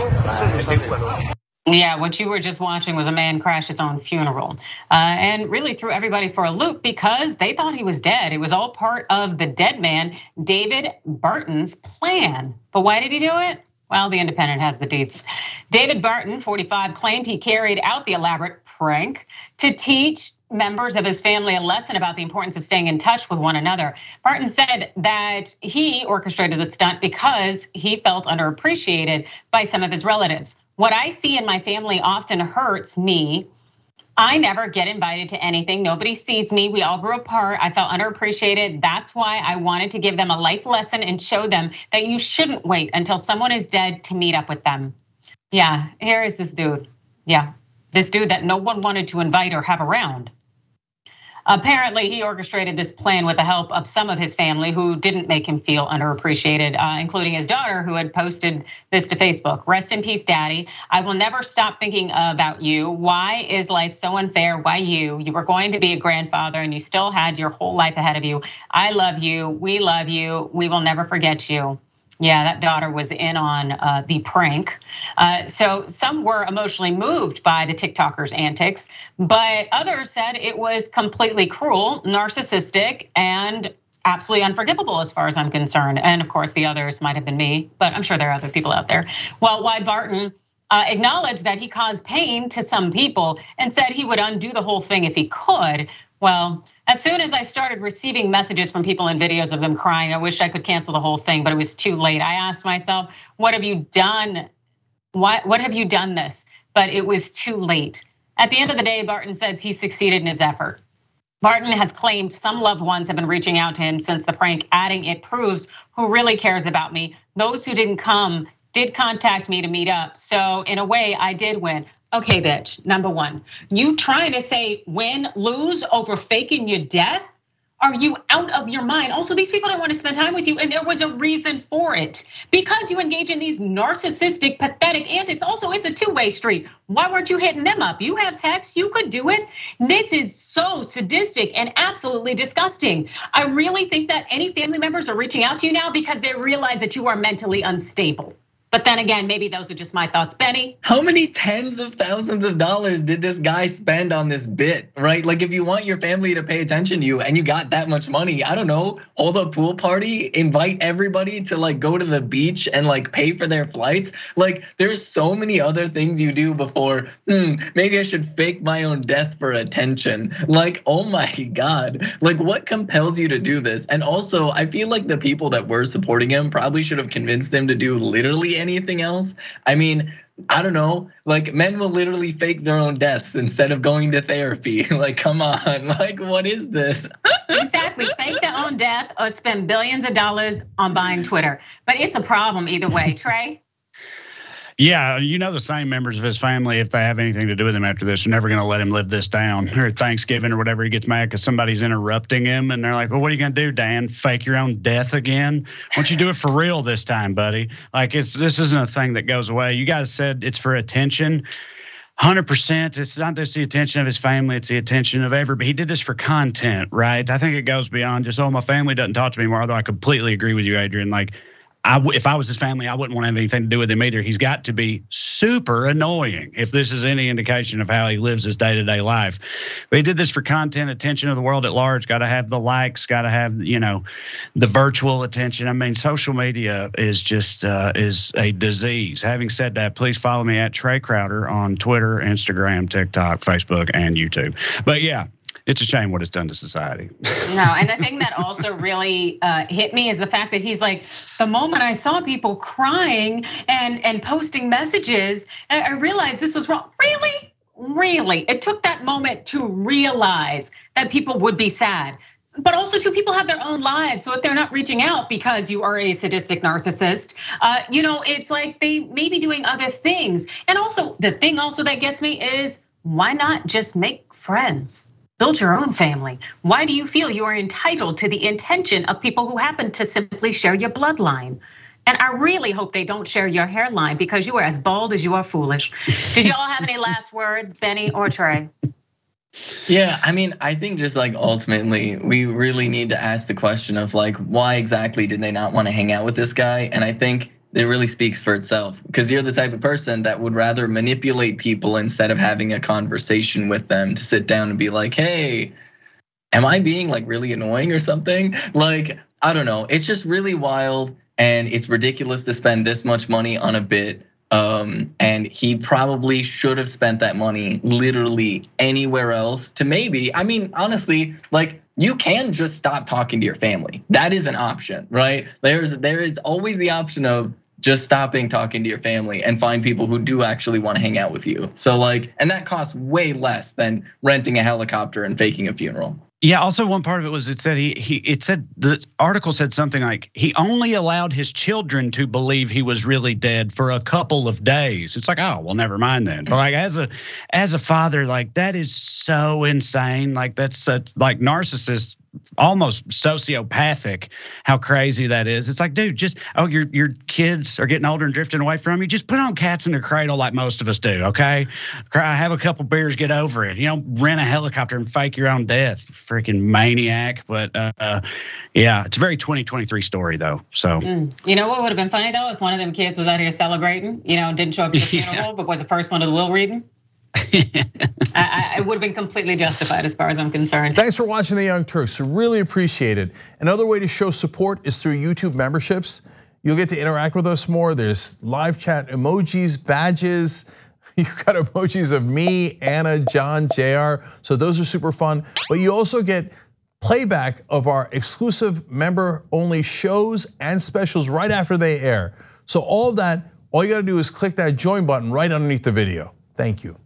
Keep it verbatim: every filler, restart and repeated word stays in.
seen? Yeah, what you were just watching was a man crash his own funeral uh, and really threw everybody for a loop because they thought he was dead. It was all part of the dead man, David Baerten's plan. But why did he do it? Well, The Independent has the deets. David Baerten, forty-five, claimed he carried out the elaborate prank to teach members of his family a lesson about the importance of staying in touch with one another. Baerten said that he orchestrated the stunt because he felt underappreciated by some of his relatives. What I see in my family often hurts me. I never get invited to anything. Nobody sees me. We all grew apart. I felt underappreciated. That's why I wanted to give them a life lesson and show them that you shouldn't wait until someone is dead to meet up with them. Yeah, here is this dude. Yeah, this dude that no one wanted to invite or have around. Apparently, he orchestrated this plan with the help of some of his family who didn't make him feel underappreciated, including his daughter who had posted this to Facebook. Rest in peace, daddy. I will never stop thinking about you. Why is life so unfair? Why you? You were going to be a grandfather and you still had your whole life ahead of you. I love you. We love you. We will never forget you. Yeah, that daughter was in on uh, the prank. Uh, so some were emotionally moved by the TikToker's antics, but others said it was completely cruel, narcissistic, and absolutely unforgivable as far as I'm concerned. And of course, the others might have been me, but I'm sure there are other people out there. Well, why Baerten uh, acknowledged that he caused pain to some people and said he would undo the whole thing if he could. Well, as soon as I started receiving messages from people and videos of them crying, I wish I could cancel the whole thing, but it was too late. I asked myself, what have you done? What, what have you done this? But it was too late. At the end of the day, Baerten says he succeeded in his effort. Baerten has claimed some loved ones have been reaching out to him since the prank, adding, it proves who really cares about me. Those who didn't come did contact me to meet up. So in a way, I did win. Okay, bitch, number one, you trying to say win, lose over faking your death? Are you out of your mind? Also, these people don't want to spend time with you, and there was a reason for it. Because you engage in these narcissistic, pathetic antics, also it's a two-way street. Why weren't you hitting them up? You have texts, you could do it. This is so sadistic and absolutely disgusting. I really think that any family members are reaching out to you now because they realize that you are mentally unstable. But then again, maybe those are just my thoughts, Benny. How many tens of thousands of dollars did this guy spend on this bit, right? Like if you want your family to pay attention to you and you got that much money, I don't know, hold a pool party, invite everybody to like go to the beach and like pay for their flights. Like there's so many other things you do before, hmm, maybe I should fake my own death for attention. Like, oh my God, like what compels you to do this? And also I feel like the people that were supporting him probably should have convinced him to do literally anything. Anything else? I mean, I don't know, like men will literally fake their own deaths instead of going to therapy. Like, come on, like what is this? Exactly, fake their own death or spend billions of dollars on buying Twitter. But it's a problem either way, Trae. Yeah, you know the same members of his family, if they have anything to do with him after this, are never gonna let him live this down or Thanksgiving or whatever. He gets mad because somebody's interrupting him and they're like, well, what are you gonna do, Dan? Fake your own death again? Why don't you do it for real this time, buddy? Like it's this isn't a thing that goes away. You guys said it's for attention. one hundred percent, it's not just the attention of his family, it's the attention of everybody. He did this for content, right? I think it goes beyond just, oh, my family doesn't talk to me anymore, although I completely agree with you, Adrian. Like, I, if I was his family, I wouldn't want to have anything to do with him either. He's got to be super annoying if this is any indication of how he lives his day-to-day life. But he did this for content, attention of the world at large. Got to have the likes, got to have, you know, the virtual attention. I mean, social media is just uh, is a disease. Having said that, please follow me at Trae Crowder on Twitter, Instagram, TikTok, Facebook, and YouTube. But yeah. It's a shame what it's done to society. No, and the thing that also really hit me is the fact that he's like, the moment I saw people crying and and posting messages, I realized this was wrong. Really? Really? It took that moment to realize that people would be sad. But also too, people have their own lives. So if they're not reaching out because you are a sadistic narcissist, uh, you know, it's like they may be doing other things. And also the thing also that gets me is, why not just make friends? Build your own family. Why do you feel you are entitled to the attention of people who happen to simply share your bloodline? And I really hope they don't share your hairline because you are as bald as you are foolish. Did you all have any last words, Benny or Trae? Yeah, I mean, I think just like ultimately, we really need to ask the question of like, why exactly did they not want to hang out with this guy? And I think it really speaks for itself, because you're the type of person that would rather manipulate people instead of having a conversation with them, to sit down and be like, hey, am I being like really annoying or something? Like, I don't know, it's just really wild, and it's ridiculous to spend this much money on a bit. Um, and he probably should have spent that money literally anywhere else to maybe, I mean, honestly, like, you can just stop talking to your family. That is an option, right? There's, there is always the option of just stopping talking to your family and find people who do actually want to hang out with you. So like, and that costs way less than renting a helicopter and faking a funeral. Yeah, also one part of it was it said he he it said the article said something like he only allowed his children to believe he was really dead for a couple of days. It's like, oh, well, never mind then. But like as a as a father, like that is so insane. Like that's such like narcissist, almost sociopathic, how crazy that is. It's like, dude, just, oh, your your kids are getting older and drifting away from you. Just put on Cats in the Cradle like most of us do, okay? Have a couple beers, get over it. You know, rent a helicopter and fake your own death, freaking maniac. But uh, yeah, it's a very twenty twenty-three story though, so. Mm. You know what would have been funny though, if one of them kids was out here celebrating, you know, didn't show up to the yeah. funeral, but was the first one to the will reading. I, I would have been completely justified as far as I'm concerned. Thanks for watching The Young Turks, really appreciate it. Another way to show support is through YouTube memberships. You'll get to interact with us more. There's live chat, emojis, badges. You've got emojis of me, Anna, John, J R. So those are super fun. But you also get playback of our exclusive member only shows and specials right after they air. So all of that, all you gotta do is click that join button right underneath the video. Thank you.